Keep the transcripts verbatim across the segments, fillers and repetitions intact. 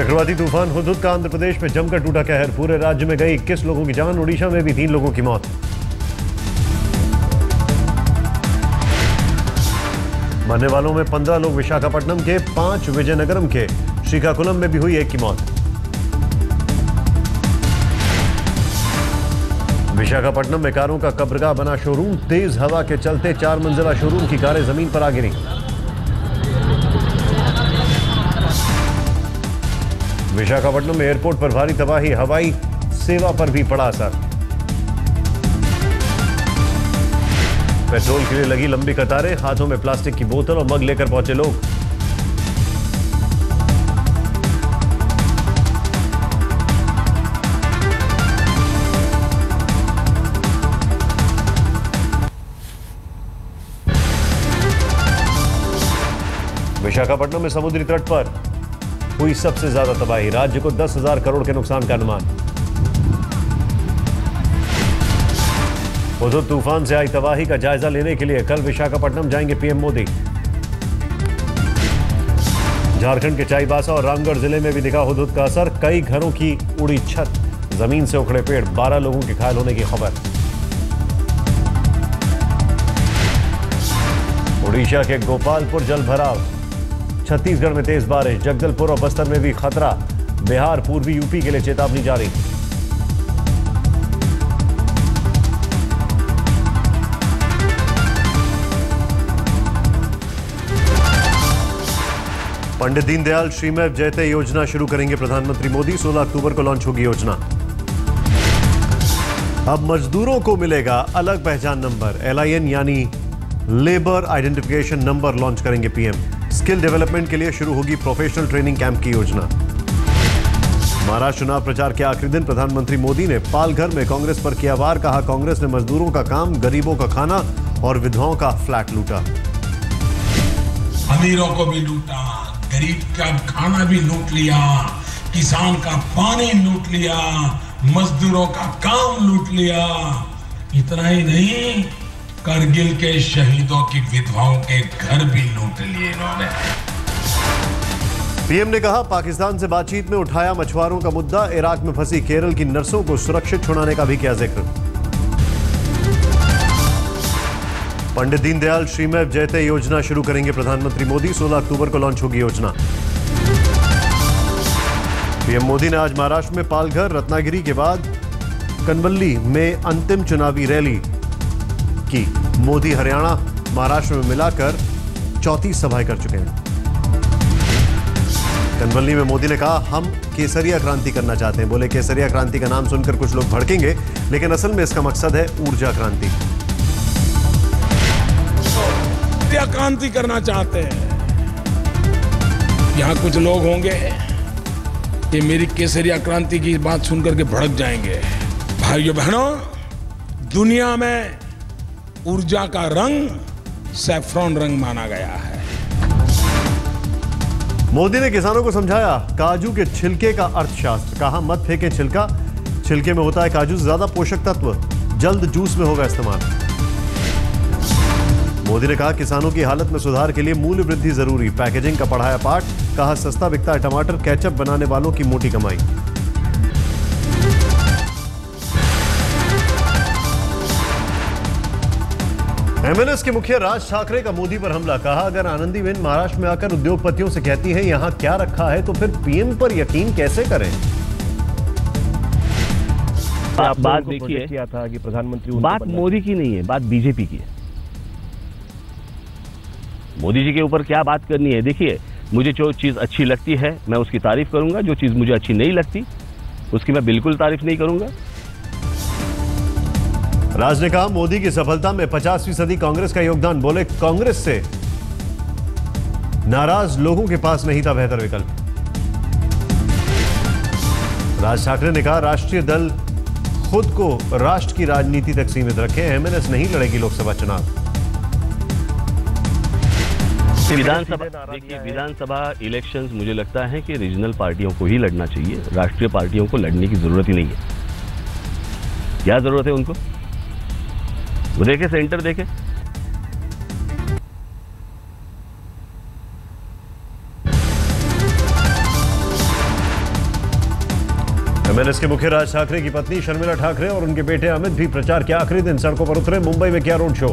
चक्रवाती तूफान हुदहुद का आंध्र प्रदेश में जमकर टूटा कहर, पूरे राज्य में गई इक्कीस लोगों की जान, ओडिशा में भी तीन लोगों की मौत। मरने वालों में पंद्रह लोग विशाखापट्टनम के, पांच विजयनगरम के, श्रीकाकुलम में भी हुई एक की मौत। विशाखापट्टनम में कारों का कब्रगाह बना शोरूम, तेज हवा के चलते चार मंजिला शोरूम की कारें जमीन पर आ गिरी। विशाखापट्टनम में एयरपोर्ट पर भारी तबाही, हवाई सेवा पर भी पड़ा असर। पेट्रोल के लिए लगी लंबी कतारें, हाथों में प्लास्टिक की बोतल और मग लेकर पहुंचे लोग। विशाखापट्टनम में समुद्री तट पर हुई सबसे ज्यादा तबाही, राज्य को दस हजार करोड़ के नुकसान का अनुमान। हुदहुद तूफान से आई तबाही का जायजा लेने के लिए कल विशाखापट्टनम जाएंगे पीएम मोदी। झारखंड के चाईबासा और रामगढ़ जिले में भी दिखा हुदहुद का असर, कई घरों की उड़ी छत, जमीन से उखड़े पेड़, बारह लोगों के घायल होने की खबर। ओडिशा के गोपालपुर जल भराव, छत्तीसगढ़ में तेज बारिश, जगदलपुर और बस्तर में भी खतरा, बिहार पूर्वी यूपी के लिए चेतावनी जारी। पंडित दीनदयाल श्रीमेव जैते योजना शुरू करेंगे प्रधानमंत्री मोदी, सोलह अक्टूबर को लॉन्च होगी योजना। अब मजदूरों को मिलेगा अलग पहचान नंबर, एल आई एन यानी लेबर आइडेंटिफिकेशन नंबर लॉन्च करेंगे पीएम। स्किल डेवलपमेंट के लिए शुरू होगी प्रोफेशनल ट्रेनिंग कैंप की योजना। महाराष्ट्र चुनाव प्रचार के आखिरी दिन प्रधानमंत्री मोदी ने पालघर में कांग्रेस पर किया वार, कहा कांग्रेस ने मजदूरों का काम, गरीबों का खाना और विधवाओं का फ्लैट लूटा। अमीरों को भी लूटा, गरीब का खाना भी लूट लिया, किसान का पानी लूट लिया, मजदूरों का काम लूट लिया। इतना ही नहीं, करगिल के शहीदों की विधवाओं के घर भी लूट लिए इन्होंने। पीएम ने कहा पाकिस्तान से बातचीत में उठाया मछुआरों का मुद्दा, इराक में फंसी केरल की नर्सों को सुरक्षित छुड़ाने का भी किया जिक्र। पंडित दीनदयाल श्रीमेव जैते योजना शुरू करेंगे प्रधानमंत्री मोदी, सोलह अक्टूबर को लॉन्च होगी योजना। पीएम मोदी ने आज महाराष्ट्र में पालघर, रत्नागिरी के बाद कनवल्ली में अंतिम चुनावी रैली की। मोदी हरियाणा, महाराष्ट्र में मिलाकर चौंतीस सभाएं कर चुके हैं। कनवल्ली में मोदी ने कहा हम केसरिया क्रांति करना चाहते हैं। बोले केसरिया क्रांति का नाम सुनकर कुछ लोग भड़केंगे, लेकिन असल में इसका मकसद है ऊर्जा क्रांति। केसरिया क्रांति करना चाहते हैं। यहाँ कुछ लोग होंगे ये मेरी केसरिया क्रांति की बात सुनकर के भड़क जाएंगे। भाइयों बहनों, दुनिया में ऊर्जा का रंग सैफ्रॉन रंग माना गया है। मोदी ने किसानों को समझाया काजू के छिलके का अर्थशास्त्र, कहा मत फेंके छिलका, छिलके में होता है काजू से ज्यादा पोषक तत्व, जल्द जूस में होगा इस्तेमाल। मोदी ने कहा किसानों की हालत में सुधार के लिए मूल्य वृद्धि जरूरी, पैकेजिंग का पढ़ाया पाठ, कहा सस्ता बिकता है टमाटर, केचप बनाने वालों की मोटी कमाई। एम एन एस के मुखिया राज ठाकरे का मोदी पर हमला, कहा अगर आनंदीबेन महाराष्ट्र में आकर उद्योगपतियों से कहती है यहां क्या रखा है तो फिर पीएम पर यकीन कैसे करें। आप बात देखिए, किया था कि प्रधानमंत्री, बात मोदी की नहीं है, बात बीजेपी की है। मोदी जी के ऊपर क्या बात करनी है। देखिए, मुझे जो चीज अच्छी लगती है मैं उसकी तारीफ करूंगा, जो चीज मुझे अच्छी नहीं लगती उसकी मैं बिल्कुल तारीफ नहीं करूंगा। राज ने कहा मोदी की सफलता में पचासवीं सदी कांग्रेस का योगदान, बोले कांग्रेस से नाराज लोगों के पास नहीं था बेहतर विकल्प। राज ठाकरे ने कहा राष्ट्रीय दल खुद को राष्ट्र की राजनीति तक सीमित रखें, एम एन एस नहीं लड़ेगी लोकसभा चुनाव। विधानसभा, देखिए विधानसभा इलेक्शंस मुझे लगता है कि रीजनल पार्टियों को ही लड़ना चाहिए, राष्ट्रीय पार्टियों को लड़ने की जरूरत ही नहीं है। क्या जरूरत है उनको, वो देखे सेंटर देखे। एमएनएस के मुखिया राज ठाकरे की पत्नी शर्मिला ठाकरे और उनके बेटे अमित भी प्रचार के आखिरी दिन सड़कों पर उतरे। मुंबई में किया रोड शो।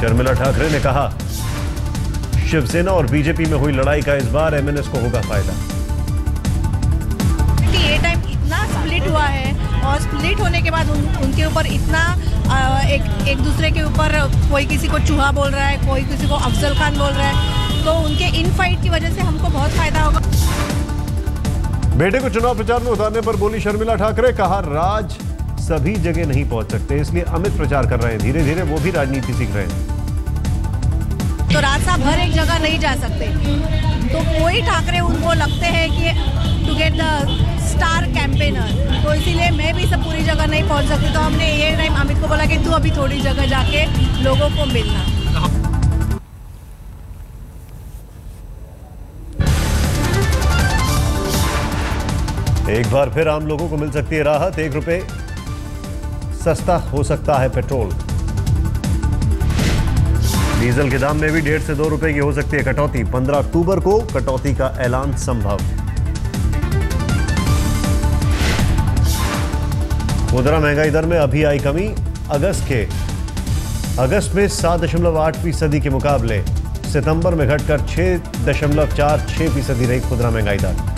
शर्मिला ठाकरे ने कहा, शिवसेना और बीजेपी में हुई लड़ाई का इस बार एमएनएस को होगा फायदा। ये टाइम इतना स्प्लिट हुआ है और स्प्लिट होने के बाद उन, उनके ऊपर इतना आ, एक एक दूसरे के ऊपर कोई किसी को चूहा बोल रहा है, कोई किसी को अफजल खान बोल रहा है, तो उनके इन फाइट की वजह से हमको बहुत फायदा होगा। बेटे को चुनाव प्रचार में उतारने पर बोली शर्मिला ठाकरे, कहा राज सभी जगह नहीं पहुंच सकते, इसलिए अमित प्रचार कर रहे हैं, धीरे धीरे वो भी राजनीति सीख रहे हैं। तो राज साहब हर एक जगह नहीं जा सकते, तो कोई ठाकरे उनको लगते हैं कि to get the star campaigner, तो इसीलिए मैं भी सब पूरी जगह नहीं पहुंच सकती, तो हमने ये टाइम अमित को बोला कि तू अभी थोड़ी जगह जाके लोगों को मिलना। एक बार फिर आम लोगों को मिल सकती है राहत, एक रुपए सस्ता हो सकता है पेट्रोल। डीजल के दाम में भी डेढ़ से दो रुपए की हो सकती है कटौती। पंद्रह अक्टूबर को कटौती का ऐलान संभव। खुदरा महंगाई दर में अभी आई कमी। अगस्त के अगस्त में सात दशमलव आठ फीसदी के मुकाबले सितंबर में घटकर छह दशमलव चार छह फीसदी रही खुदरा महंगाई दर।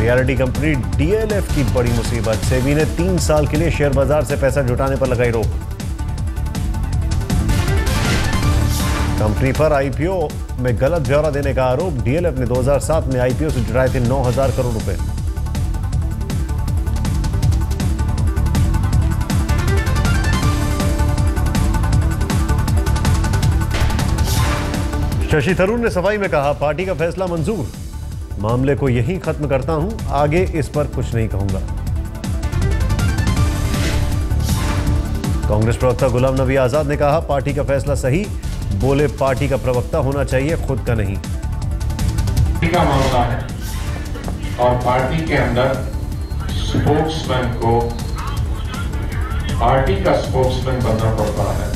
रियल्टी कंपनी डीएलएफ की बड़ी मुसीबत। सेबी ने तीन साल के लिए शेयर बाजार से पैसा जुटाने पर लगाई रोक। कंपनी पर आईपीओ में गलत ब्यौरा देने का आरोप। डीएलएफ ने दो हज़ार सात में आईपीओ से जुटाए थे नौ हजार करोड़ रुपए। शशि थरूर ने सफाई में कहा, पार्टी का फैसला मंजूर, मामले को यहीं खत्म करता हूं, आगे इस पर कुछ नहीं कहूंगा। कांग्रेस प्रवक्ता गुलाम नबी आजाद ने कहा, पार्टी का फैसला सही, बोले पार्टी का प्रवक्ता होना चाहिए, खुद का नहीं। पार्टी का मामला है और पार्टी के अंदर स्पोक्समैन को पार्टी का स्पोक्समैन बनना पड़ता है,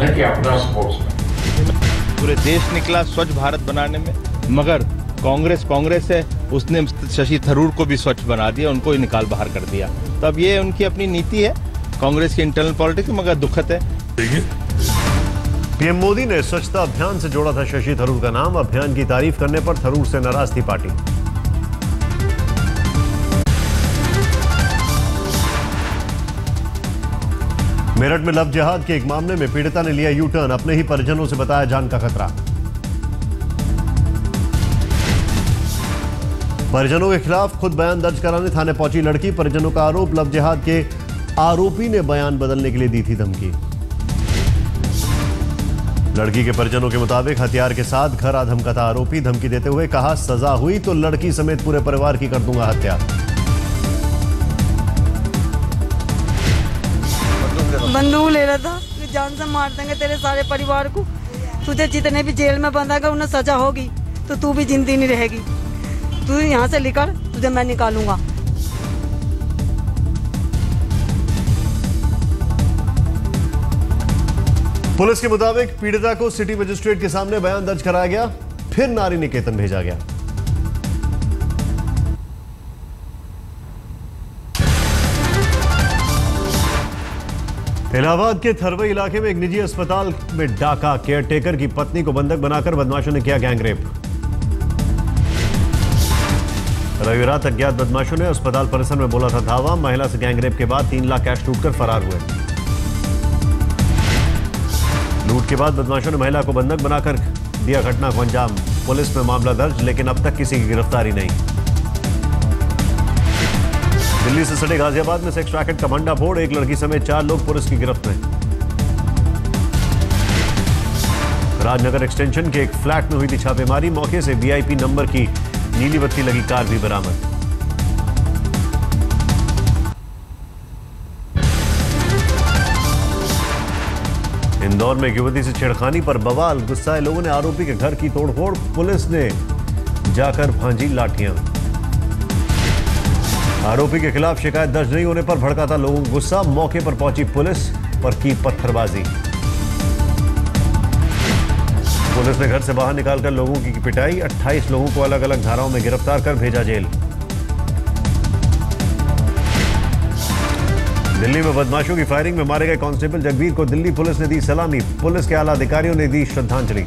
न कि अपना स्पोक्समैन। पूरे देश निकला स्वच्छ भारत बनाने में, मगर कांग्रेस कांग्रेस है, उसने शशि थरूर को भी स्वच्छ बना दिया, उनको ही निकाल बाहर कर दिया। तो अब ये उनकी अपनी नीति है कांग्रेस की इंटरनल पॉलिटिक्स, मगर दुखद है। पीएम मोदी ने स्वच्छता अभियान से जोड़ा था शशि थरूर का नाम। अभियान की तारीफ करने पर थरूर से नाराज थी पार्टी। मेरठ में लव जिहाद के एक मामले में पीड़िता ने लिया यू टर्न, अपने ही परिजनों से बताया जान का खतरा। परिजनों के खिलाफ खुद बयान दर्ज कराने थाने पहुंची लड़की। परिजनों का आरोप, लव जिहाद के आरोपी ने बयान बदलने के लिए दी थी धमकी। लड़की के परिजनों के मुताबिक हथियार के साथ घर आधमका था आरोपी। धमकी देते हुए कहा, सजा हुई तो लड़की समेत पूरे परिवार की कर दूंगा हत्या। बंदूक ले रहा था, फिर जान से मार देंगे तेरे सारे परिवार को, तुझे जितने भी जेल में बंधागा उन्हें सजा होगी, तो तू भी जिंदगी नहीं रहेगी, तू यहाँ से निकल, तुझे मैं निकालूंगा। पुलिस के मुताबिक पीड़िता को सिटी मजिस्ट्रेट के सामने बयान दर्ज कराया गया, फिर नारी निकेतन भेजा गया। इलाहाबाद के थरवे इलाके में एक निजी अस्पताल में डाका। केयरटेकर की पत्नी को बंधक बनाकर बदमाशों ने किया गैंगरेप। रविवार तक अज्ञात बदमाशों ने अस्पताल परिसर में बोला था धावा। महिला से गैंगरेप के बाद तीन लाख कैश लूटकर फरार हुए। लूट के बाद बदमाशों ने महिला को बंधक बनाकर दिया घटना को अंजाम। पुलिस में मामला दर्ज, लेकिन अब तक किसी की गिरफ्तारी नहीं। दिल्ली से सटे गाजियाबाद में सेक्स रैकेट का भंडाफोड़। एक लड़की समेत चार लोग पुलिस की गिरफ्त में। राजनगर एक्सटेंशन के एक फ्लैट में हुई थी छापेमारी। मौके से वीआईपी नंबर की नीली बत्ती लगी कार भी बरामद। इंदौर में युवती से छेड़खानी पर बवाल। गुस्साए लोगों ने आरोपी के घर की तोड़फोड़। पुलिस ने जाकर भांजी लाठियां। आरोपी के खिलाफ शिकायत दर्ज नहीं होने पर भड़का था लोगों को गुस्सा। मौके पर पहुंची पुलिस पर की पत्थरबाजी। पुलिस ने घर से बाहर निकालकर लोगों की पिटाई, अट्ठाईस लोगों को अलग अलग धाराओं में गिरफ्तार कर भेजा जेल। दिल्ली में बदमाशों की फायरिंग में मारे गए कांस्टेबल जगबीर को दिल्ली पुलिस ने दी सलामी, पुलिस के आला अधिकारियों ने दी श्रद्धांजलि।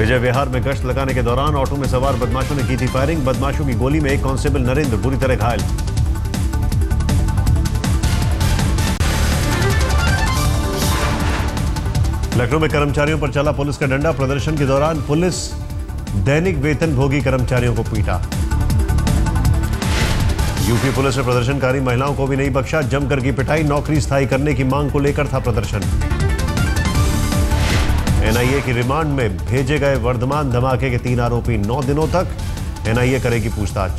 विजय विहार में गश्त लगाने के दौरान ऑटो में सवार बदमाशों ने की थी फायरिंग, बदमाशों की गोली में एक कांस्टेबल नरेंद्र बुरी तरह घायल। लखनऊ में कर्मचारियों पर चला पुलिस का डंडा, प्रदर्शन के दौरान पुलिस दैनिक वेतनभोगी कर्मचारियों को पीटा। यूपी पुलिस ने प्रदर्शनकारी महिलाओं को भी नहीं बख्शा, जमकर की पिटाई, नौकरी स्थायी करने की मांग को लेकर था प्रदर्शन। एनआईए की रिमांड में भेजे गए वर्धमान धमाके के तीन आरोपी, नौ दिनों तक एनआईए करेगी पूछताछ।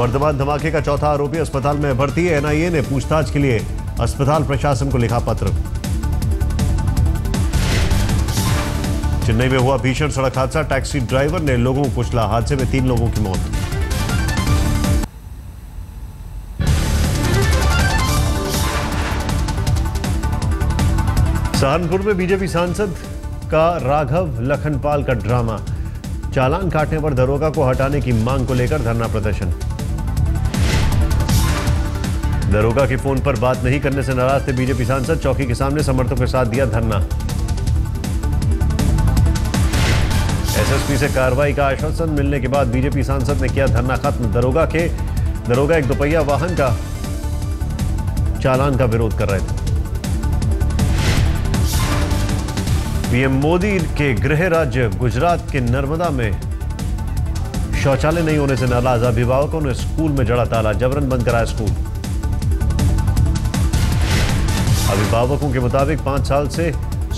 वर्धमान धमाके का चौथा आरोपी अस्पताल में भर्ती, एनआईए ने पूछताछ के लिए अस्पताल प्रशासन को लिखा पत्र। चेन्नई में हुआ भीषण सड़क हादसा, टैक्सी ड्राइवर ने लोगों को कुचला, हादसे में तीन लोगों की मौत। सहारनपुर में बीजेपी सांसद का राघव लखनपाल का ड्रामा, चालान काटने पर दरोगा को हटाने की मांग को लेकर धरना प्रदर्शन। दरोगा के फोन पर बात नहीं करने से नाराज थे बीजेपी सांसद, चौकी के सामने समर्थकों के साथ दिया धरना। एसएसपी से कार्रवाई का आश्वासन मिलने के बाद बीजेपी सांसद ने किया धरना खत्म, दरोगा के दरोगा एक दोपहिया वाहन का चालान का विरोध कर रहे थे। पीएम मोदी के गृह राज्य गुजरात के नर्मदा में शौचालय नहीं होने से नाराज अभिभावकों ने स्कूल में जड़ा ताला, जबरन बंद कराया स्कूल। अभिभावकों के मुताबिक पांच साल से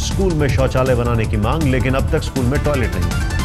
स्कूल में शौचालय बनाने की मांग, लेकिन अब तक स्कूल में टॉयलेट नहीं।